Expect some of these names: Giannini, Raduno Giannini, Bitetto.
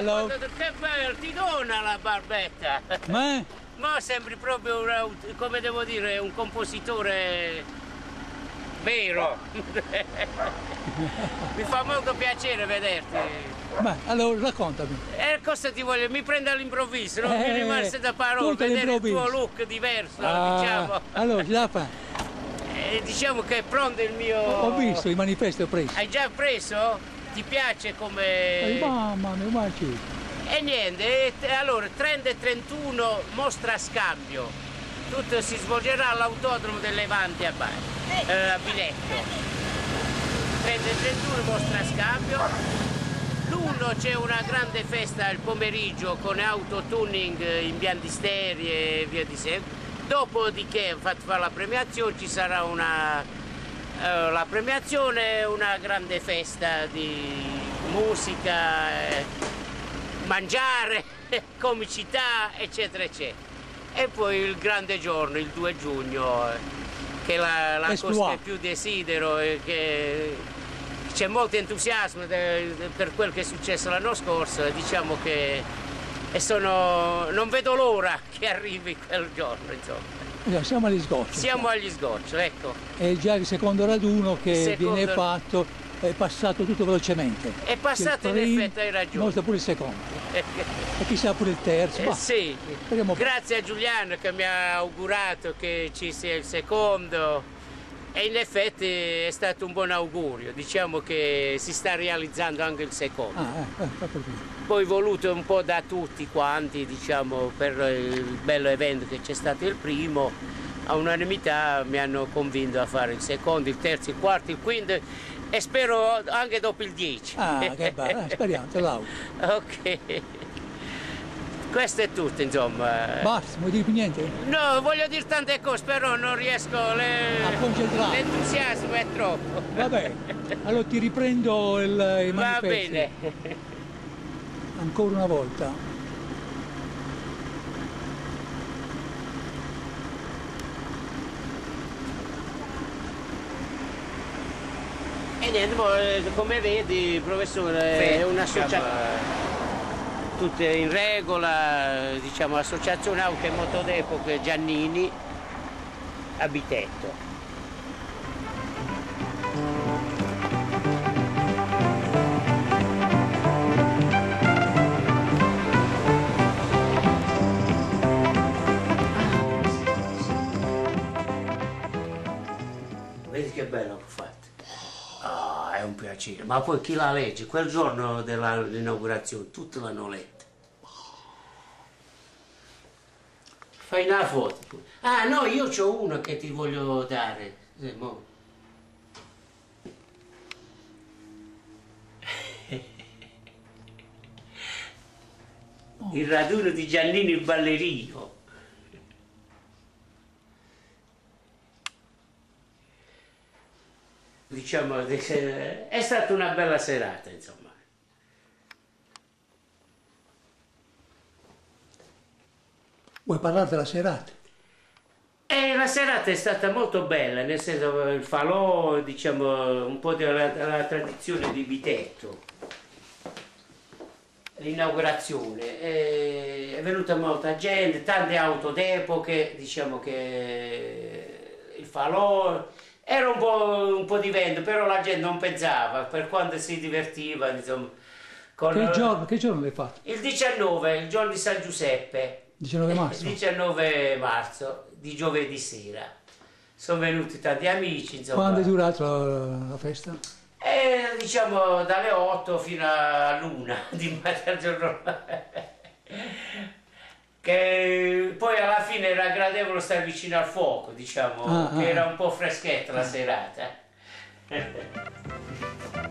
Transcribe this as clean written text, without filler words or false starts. Allora... Che bello, ti dona la barbetta! Ma sembri proprio, come devo dire, un compositore vero. Mi fa molto piacere vederti. Ma allora raccontami. Cosa ti voglio? Mi prendo all'improvviso, non mi rimasto da parole, vedere il tuo look diverso, diciamo. Allora, ce la fa. Diciamo che è pronto il mio... Ho visto, il manifesto ho preso. Hai già preso? Ti piace come... mamma mia, ma c'è. E niente, allora 30 e 31 mostra scambio, tutto si svolgerà all'autodromo del Levante a Bitetto. 30 e 31 mostra scambio, l'1 c'è una grande festa al pomeriggio con auto tuning, impianti stereo e via di seguito, dopodiché fatto fare la premiazione, ci sarà la premiazione, una grande festa di musica, mangiare, comicità, eccetera, eccetera. E poi il grande giorno, il 2 giugno, che è la cosa che più desidero, che c'è molto entusiasmo per quel che è successo l'anno scorso, diciamo che non vedo l'ora che arrivi quel giorno, insomma. Siamo agli sgocci. Siamo agli sgocci, ecco. È già il secondo raduno viene fatto, è passato tutto velocemente. È passato in effetti, hai ragione. Mostra pure il secondo. E chissà pure il terzo. Sì, grazie a Giuliano che mi ha augurato che ci sia il secondo. E in effetti è stato un buon augurio, diciamo che si sta realizzando anche il secondo. Poi voluto un po' da tutti quanti, diciamo, per il bello evento che c'è stato il primo, a unanimità mi hanno convinto a fare il secondo, il terzo, il quarto, il quinto e spero anche dopo il 10. Ah, che bello, speriamo, te l'auguro. Ok. Questo è tutto, insomma. Basta, non vuoi dire più niente? No, voglio dire tante cose, però non riesco a concentrarmi. L'entusiasmo è troppo. Va bene, allora ti riprendo il manifesto. Va bene. Ancora una volta. E niente, come vedi, professore, è un'associazione... Tutte in regola, diciamo, l'associazione auto e moto d'epoca Giannini a Bitetto. Vedi che bello che ho fatto. Oh, è un piacere, ma poi chi la legge? Quel giorno dell'inaugurazione tutti l'hanno letta. Fai una foto. Ah no, io c'ho uno che ti voglio dare. Il raduno di Giannini il ballerino. Diciamo, è stata una bella serata, insomma. Vuoi parlare della serata? La serata è stata molto bella, nel senso il falò, diciamo, un po' della tradizione di Bitetto. L'inaugurazione, è venuta molta gente, tante auto d'epoche, diciamo che il falò... Era un po' di vento, però la gente non pensava, per quanto si divertiva, insomma. Con... Che giorno l'hai fatto? Il 19, il giorno di San Giuseppe. 19 marzo? 19 marzo, di giovedì sera. Sono venuti tanti amici, insomma. Quando è durata la festa? Diciamo, dalle 8 fino all'1 di mezzogiorno. Che poi alla fine era gradevole stare vicino al fuoco, diciamo, che era un po' freschetta la serata.